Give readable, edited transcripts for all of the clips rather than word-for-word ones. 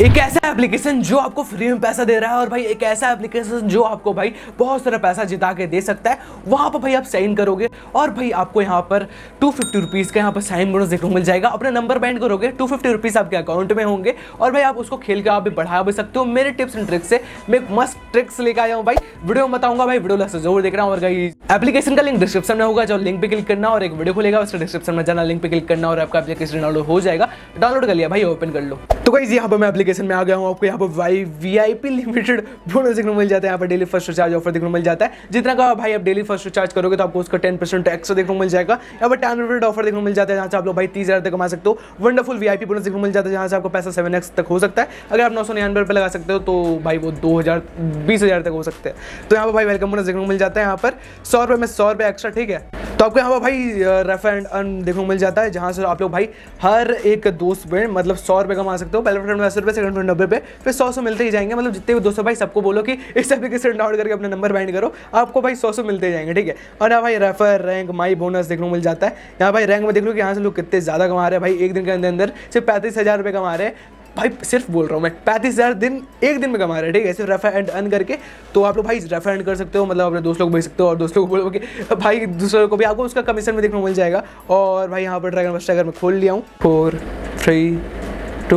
एक ऐसा एप्लीकेशन जो आपको फ्री में पैसा दे रहा है और भाई एक ऐसा एप्लीकेशन जो आपको भाई बहुत सारा पैसा जिता के दे सकता है। वहाँ पर भाई आप साइन करोगे और भाई आपको यहाँ पर 250 रुपीज़ का यहाँ पर साइन बोनस देखने को मिल जाएगा। अपना नंबर बैंड करोगे 250 रुपीज़ आपके अकाउंट में होंगे और भाई आप उसको खेल के आप भी बढ़ा भी सकते हो। मेरे टिप्स एंड ट्रिक्स से मैं एक मस्त ट्रिक्स लेकर आया हूँ भाई, वीडियो में बताऊँगा भाई, वीडियो से जरूर देख रहा हूँ। और भाई एप्लीकेशन का लिंक डिस्क्रिप्शन में होगा, जो लिंक पर क्लिक करना और एक वीडियो खुलेगा उसका डिस्क्रिप्शन में जाना, लिंक पर क्लिक करना और आपका एप्लीकेशन डाउनलोड हो जाएगा। डाउनलोड कर लिया भाई, ओपन कर लो। तो गाइस यहाँ पर मैं एप्लीकेशन में आ गया हूँ। आपको यहाँ पर भाई वीआईपी लिमिटेड बोनस देखने मिल जाता है, यहाँ पर डेली फर्स्ट रिचार्ज ऑफर देखने मिल जाता है। जितना का भाई आप डेली फर्स्ट रिचार्ज करोगे तो आपको उसका 10% एक्स्ट्रा देखने मिल जाएगा। यहाँ पर 10% ऑफर देखने मिल जाता है, जहाँ से आप लोग भाई 30,000 तक कमा सकते हो। वंडरफुल वीआईपी बोनस देखने मिल जाता है, जहाँ से आपको पैसा 7x तक हो सकता है। अगर आप 999 पर लगा सकते हो तो भाई वो 20,000 तक हो सकते हैं। तो यहाँ पर भाई वेलकम बोनस देखने मिल जाता है, यहाँ पर 100 रुपये में 100 रुपये एक्स्ट्रा, ठीक है। तो आपको यहाँ पर भाई रेफ एंड अर्न देखने मिल जाता है, जहाँ से आप लोग भाई हर एक दोस्त में मतलब 100 रुपये कमा सकते हो। पहले फ्रेंड 80 रुपये, सेकंड फ्रेंड 90 रुपये, फिर 100 मिलते ही जाएंगे। मतलब जितने भी 200 भाई सबको बोलो कि इस एप्लीकेशन डाउनलोड करके अपना नंबर बाइंड करो, आपको भाई 100 मिलते ही जाएंगे, ठीक है। और यहाँ भाई रेफर रैंक माई बोनस देखने को मिल जाता है। यहाँ भाई रैंक में देख लो कि यहाँ से लोग कितने ज़्यादा कमा रहे हैं भाई। एक दिन के अंदर अंदर सिर्फ 35,000 रुपये कमा रहे हैं भाई, सिर्फ बोल रहा हूँ मैं 35,000 दिन एक दिन में कमा रहे हैं, ठीक है। सिर्फ रेफर एंड अर्न करके। तो आप लोग भाई रेफर एंड कर सकते हो, मतलब अपने दोस्त लोग भेज सकते हो और दोस्तों को बोलो कि भाई दूसरे को भी, आपको उसका कमीशन भी देखने को मिल जाएगा। और भाई यहाँ पर ड्रैगन वर्स टाइगर में खोल लिया हूँ 4, 3, 2,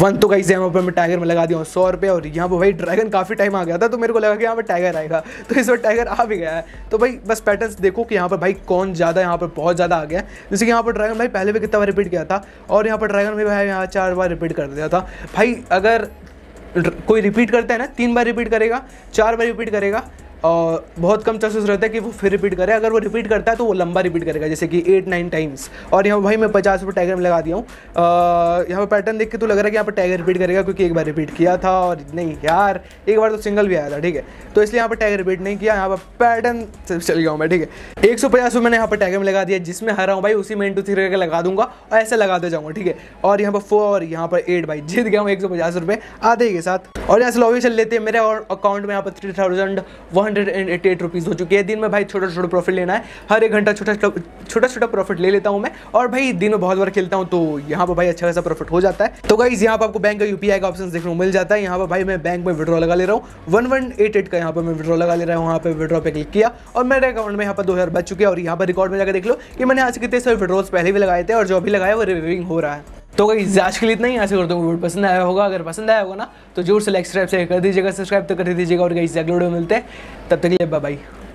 1। तो गाइस यहाँ पर मैं टाइगर में लगा दिया हूँ 100 रुपये। और यहाँ पर भाई ड्रैगन काफ़ी टाइम आ गया था तो मेरे को लगा कि यहाँ पर टाइगर आएगा, तो इस बार टाइगर आ भी गया है। तो भाई बस पैटर्न्स देखो कि यहाँ पर भाई कौन ज़्यादा यहाँ पर बहुत ज़्यादा आ गया है। जैसे कि यहाँ पर ड्रैगन भाई पहले भी कितना बार रिपीट किया था और यहाँ पर ड्रैगन भाई यहाँ 4 बार रिपीट कर दिया था भाई। अगर कोई रिपीट करता है ना, 3 बार रिपीट करेगा, 4 बार रिपीट करेगा और बहुत कम चांसेस रहता है कि वो फिर रिपीट करे। अगर वो रिपीट करता है तो वो लंबा रिपीट करेगा, जैसे कि 8-9 टाइम्स। और यहाँ भाई मैं 50 रुपये टाइगर में लगा दिया हूँ। यहाँ पर पैटर्न देख के तो लग रहा है कि यहाँ पर टाइगर रिपीट करेगा, क्योंकि एक बार रिपीट किया था और नहीं यार, एक बार तो सिंगल भी आया था, ठीक है। तो इसलिए यहाँ पर टाइगर रिपीट नहीं किया, यहाँ पर पैटर्न से चल गया हूँ मैं, ठीक है। 150 मैंने यहाँ पर टाइगर में लगा दिया, जिसमें हरा हूँ भाई उसी में 1-2-3 करके लगा दूंगा और ऐसे लगाते जाऊँगा, ठीक है। और यहाँ पर 4, यहाँ पर 8 भाई जीत गया हूँ 150 रुपये आधे के साथ। और यहाँ से लॉबी चल लेते हैं। मेरे और अकाउंट में यहाँ पर 3,188 रुपीज़ हो चुकी है। दिन में भाई छोटा छोटा प्रॉफिट लेना है, हर एक घंटा छोटा छोटा प्रॉफिट ले लेता हूँ मैं। और भाई दिन में बहुत बार खेलता हूँ तो यहाँ पर भाई अच्छा खासा प्रॉफिट हो जाता है। तो गाइस यहाँ पर आपको बैंक का यूपीआई का ऑप्शन देखने को मिल जाता है। यहाँ पर भाई मैं बैंक में विड्रॉ लगा ले रहा हूँ 1188 का, यहाँ पर मैं विड्रॉ लगा ले रहा हूँ। यहाँ पर विड्रॉ पर क्लिक किया और मेरे अकाउंट में यहाँ पर 2,000 बच चुके हैं। और यहाँ पर रिकॉर्ड में जाकर देख लो कि मैंने आज कितने सारे विड्रॉल्स पहले भी लगाए थे और जो भी लगाया वो रिव्यूइंग हो रहा है। तो गाइस आज के लिए इतना ही। आशा करता हूँ वीडियो पसंद आया होगा। अगर पसंद आया होगा ना तो जोर से लाइक सब्सक्राइब कर दीजिएगा, सब्सक्राइब तो कर दीजिएगा। और गाइस अगले वीडियो मिलते हैं, तब तक के लिए बाय बाय।